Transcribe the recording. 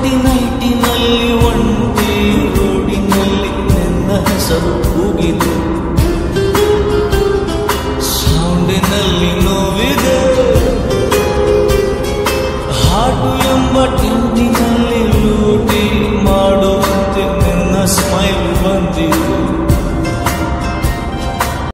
ಒಟ್ಟಿನೈಟಿನಲ್ಲಿ ಒಂಟಿ ರೋಡಿನಲ್ಲಿ ನನ್ನ ಹೆಸರು ಕೂಗಿತು. ಸೌಂಡಿನಲ್ಲಿ ನೋವಿದೆ.